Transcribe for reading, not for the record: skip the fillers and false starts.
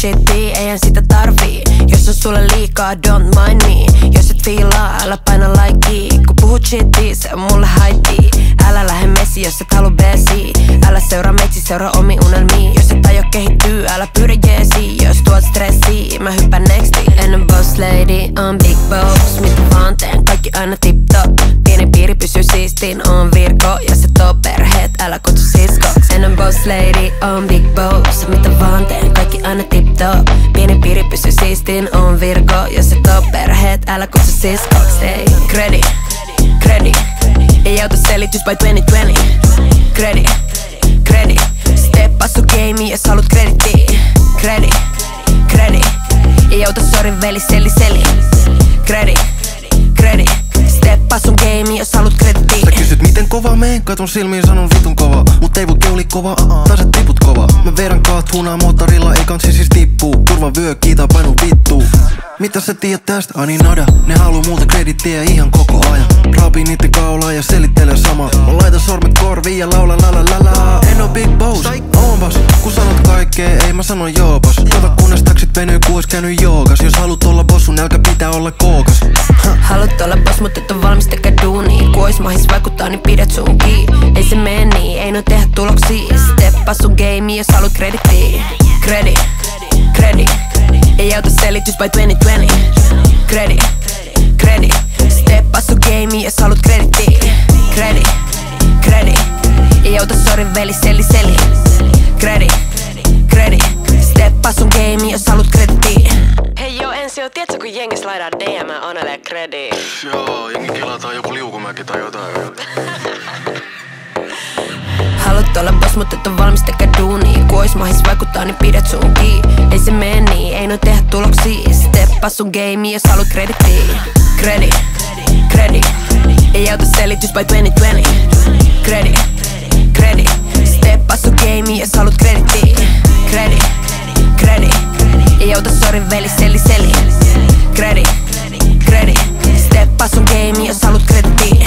shittii, eihän sitä tarvii. Jos on sulle liikaa, don't mind me. Jos et fiilaa, älä paina laikii. Kun puhut shittii, se on mulle haittii. Älä lähde messiin, jos et halu beesii. Älä seuraa meitsi, seuraa omi unelmii. Jos et aio kehittyy, älä pyydä jeesii. Jos tuot stressii, mä hyppän nextiin. En oo boss lady, on big boss. Mitä vaan teen, kaikki aina tip top. Pieni piiri pysyy siistiin, on virko. Jos et oo perheet, älä kutsu siskoks. En oo boss lady, on big boss. Mitä vaan teen, kaikki aina tip top. Pieni piiri pysyy siistiin, on virko. Jos et oo perheet, älä kutsu siskoks. Ei, Kredi, Kredi. Ei auta selitys by 2020. Kredi, Kredi. Steppa sun gamei, jos haluut kredittii. Kredi, Kredi. Ei auta sorin veli, seli, seli. Kredi, Kredi. Steppa sun gamei, jos haluut kredittii. Sä kysyt miten kova meen, katun silmiin sanon vitun kova. Mut ei voi keuli kova, taset tiput kova. Mä verran kaat hunaa moottorilla, ei kansi siis tippuu. Turva vyö, kiita painu vittuu. Mitä sä tiedät tästä? Ani nada. Ne haluu multa kredittiä ihan koko ajan. Raapii niitten kaulaa ja selittele samaa. Mä laitan sormet korviin ja laula la la la la. En oo big boss, oonpas. Kun sanot kaikkee, ei mä sano joopas. Kota kunnes taksit venyy, ku ois käyny joogas. Jos haluut olla boss, sun nälkä pitää olla kookas. Haluut olla boss, mut et oo valmis tekee duunii. Ku ois mahis vaikuttaa, niin pidät sun kiin. Ei se mee niin, ei noi tehdä tuloksia. Steppa sun gamei, jos haluut kredittiä. Kredi, Kredi. Ei auta selitys by 2020. Kredi, Kredi. Steppa sun gamei, jos haluut kredittiä. Kredi, Kredi. Ei auta sorin veli, seli, seli. Kredi, Kredi. Steppa sun gamei, jos haluut kredittiä. Hei joo, ensi oo, tietsä kun jengis laidaa DM Onelle Kredi? Joo, jengi kilataan joku liukumäki tai jotain. Haluut olla boss, mut et oo valmis tekee duunii. Ku ois mahis vaikuttaa, niin pidät sun kiin. Ei se mee niin, ei noi tehdä tuloksia. Steppa sun gamei, jos haluut kredittiä. Kredi, Kredi. Ei auta selitys by 2020. Kredi, Kredi. Steppa sun gamei, jos haluut kredittiä. Kredi, Kredi. Ei auta sorin veli, seli, seli. Kredi, Kredi. Steppa sun gamei, jos haluut kredittiä.